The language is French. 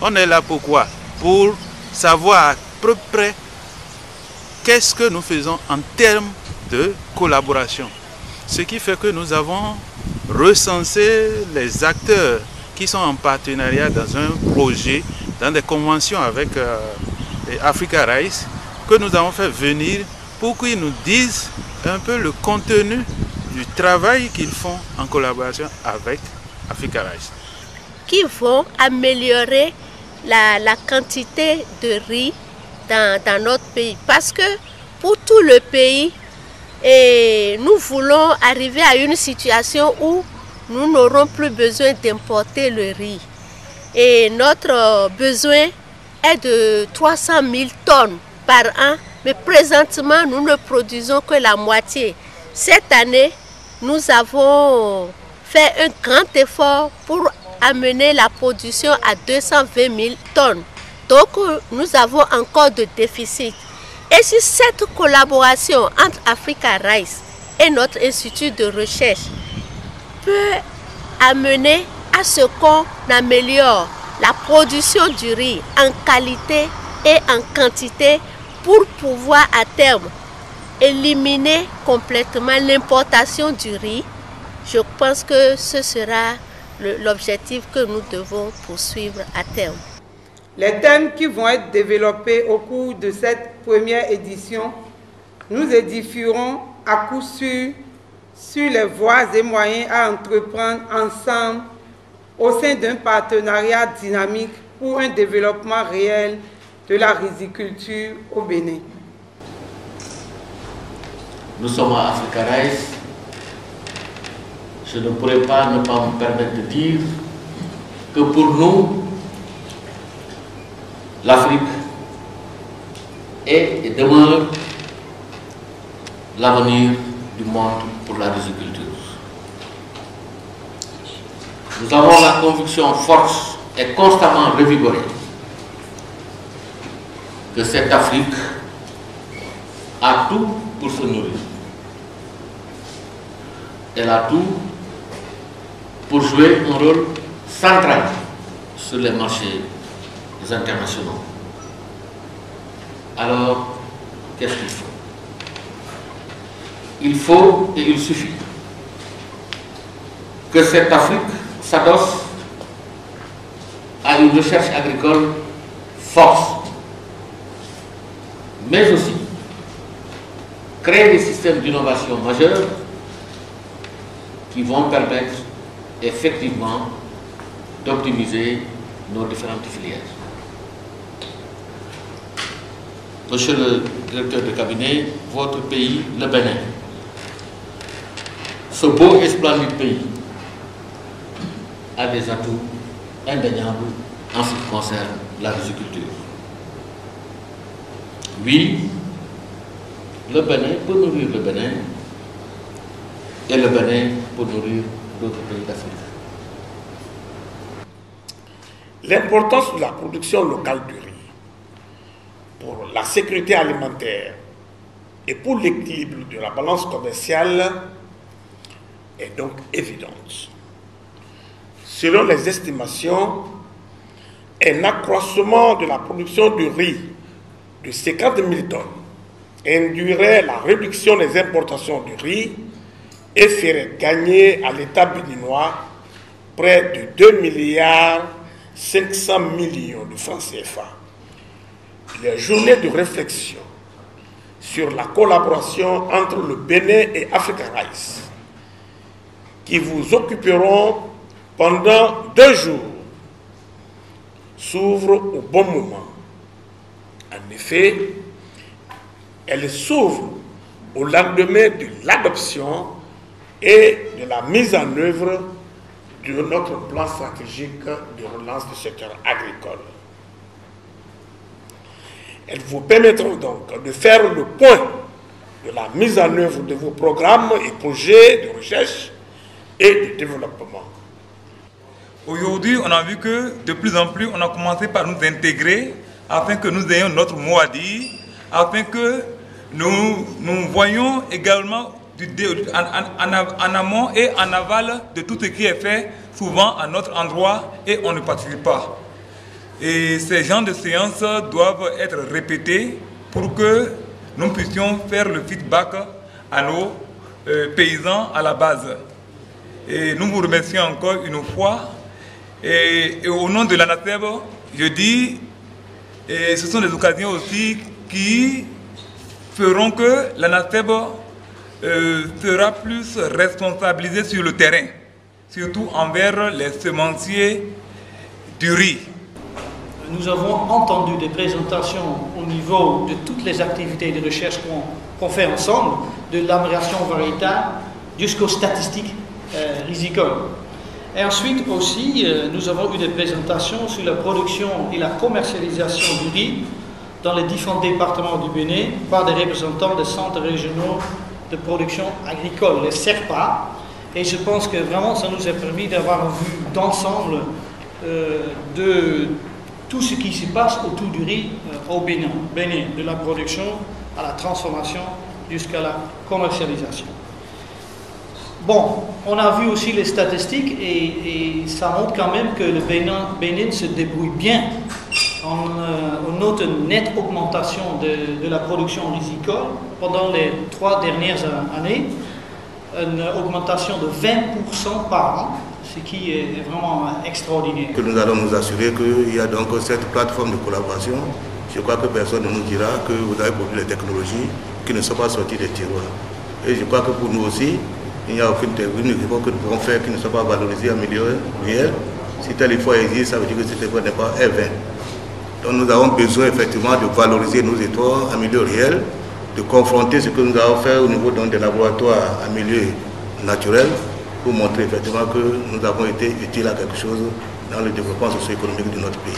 On est là pourquoi? Pour savoir à peu près qu'est-ce que nous faisons en termes de collaboration. Ce qui fait que nous avons recensé les acteurs qui sont en partenariat dans un projet, dans des conventions avec Africa Rice, que nous avons fait venir pour qu'ils nous disent un peu le contenu du travail qu'ils font en collaboration avec Africa Rice. Qui vont améliorer la quantité de riz dans notre pays. Parce que pour tout le pays, et nous voulons arriver à une situation où nous n'aurons plus besoin d'importer le riz. Et notre besoin est de 300 000 tonnes par an, mais présentement, nous ne produisons que la moitié. Cette année, nous avons fait un grand effort pour amener la production à 220 000 tonnes. Donc, nous avons encore de déficit. Et si cette collaboration entre Africa Rice et notre institut de recherche peut amener à ce qu'on améliore la production du riz en qualité et en quantité pour pouvoir à terme éliminer complètement l'importation du riz, je pense que ce sera l'objectif que nous devons poursuivre à terme. Les thèmes qui vont être développés au cours de cette première édition nous édifieront à coup sûr sur les voies et moyens à entreprendre ensemble au sein d'un partenariat dynamique pour un développement réel de la riziculture au Bénin. Nous sommes à Africa Rice. Je ne pourrais pas ne pas me permettre de dire que pour nous, l'Afrique est et demeure l'avenir du monde pour la riziculture. Nous avons la conviction forte et constamment revigorée que cette Afrique a tout pour se nourrir. Elle a tout pour jouer un rôle central sur les marchés internationaux. Alors, qu'est-ce qu'il faut? Il faut et il suffit que cette Afrique s'adosse à une recherche agricole forte, mais aussi créer des systèmes d'innovation majeurs qui vont permettre effectivement d'optimiser nos différentes filières. Monsieur le directeur de cabinet, votre pays, le Bénin, ce beau et splendide pays a des atouts indéniables en ce qui concerne la riziculture. Oui, le Bénin peut nourrir le Bénin et le Bénin peut nourrir d'autres pays d'Afrique. L'importance de la production locale du riz pour la sécurité alimentaire et pour l'équilibre de la balance commerciale est donc évidente. Selon les estimations, un accroissement de la production du riz de 50 000 tonnes induirait la réduction des importations du riz et ferait gagner à l'État béninois près de 2,5 milliards de francs CFA. Les journées de réflexion sur la collaboration entre le Bénin et Africa Rice qui vous occuperont pendant 2 jours s'ouvrent au bon moment. En effet, elles s'ouvrent au lendemain de l'adoption et de la mise en œuvre de notre plan stratégique de relance du secteur agricole. Elles vous permettront donc de faire le point de la mise en œuvre de vos programmes et projets de recherche et de développement. Aujourd'hui, on a vu que de plus en plus, on a commencé par nous intégrer afin que nous ayons notre mot à dire, afin que nous voyons également en amont et en aval de tout ce qui est fait souvent à notre endroit et on ne participe pas. Et ces genres de séances doivent être répétées pour que nous puissions faire le feedback à nos paysans à la base. Et nous vous remercions encore une fois. Et au nom de l'ANASEB, je dis, et ce sont des occasions aussi qui feront que l'ANASEB sera plus responsabilisée sur le terrain, surtout envers les semenciers du riz. Nous avons entendu des présentations au niveau de toutes les activités de recherche qu'on fait ensemble, de l'amélioration variétale jusqu'aux statistiques rizicoles. Et ensuite aussi, nous avons eu des présentations sur la production et la commercialisation du riz dans les différents départements du Bénin par des représentants des centres régionaux de production agricole, les CERPA. Et je pense que vraiment, ça nous a permis d'avoir une vue d'ensemble de tout ce qui se passe autour du riz au Bénin, de la production à la transformation jusqu'à la commercialisation. Bon, on a vu aussi les statistiques et ça montre quand même que le Bénin se débrouille bien. On note une nette augmentation de la production rizicole pendant les 3 dernières années, une augmentation de 20% par an. Ce qui est vraiment extraordinaire. Que nous allons nous assurer qu'il y a donc cette plateforme de collaboration. Je crois que personne ne nous dira que vous avez produit des technologies qui ne sont pas sorties des tiroirs. Et je crois que pour nous aussi, il n'y a aucune technologie que nous pouvons faire qui ne soit pas valorisée en milieu rural. Si tel effort existe, ça veut dire que cet effort n'est pas vain. Donc nous avons besoin effectivement de valoriser nos efforts en milieu réel, de confronter ce que nous avons fait au niveau donc, des laboratoires en milieu naturel, pour montrer effectivement que nous avons été utiles à quelque chose dans le développement socio-économique de notre pays.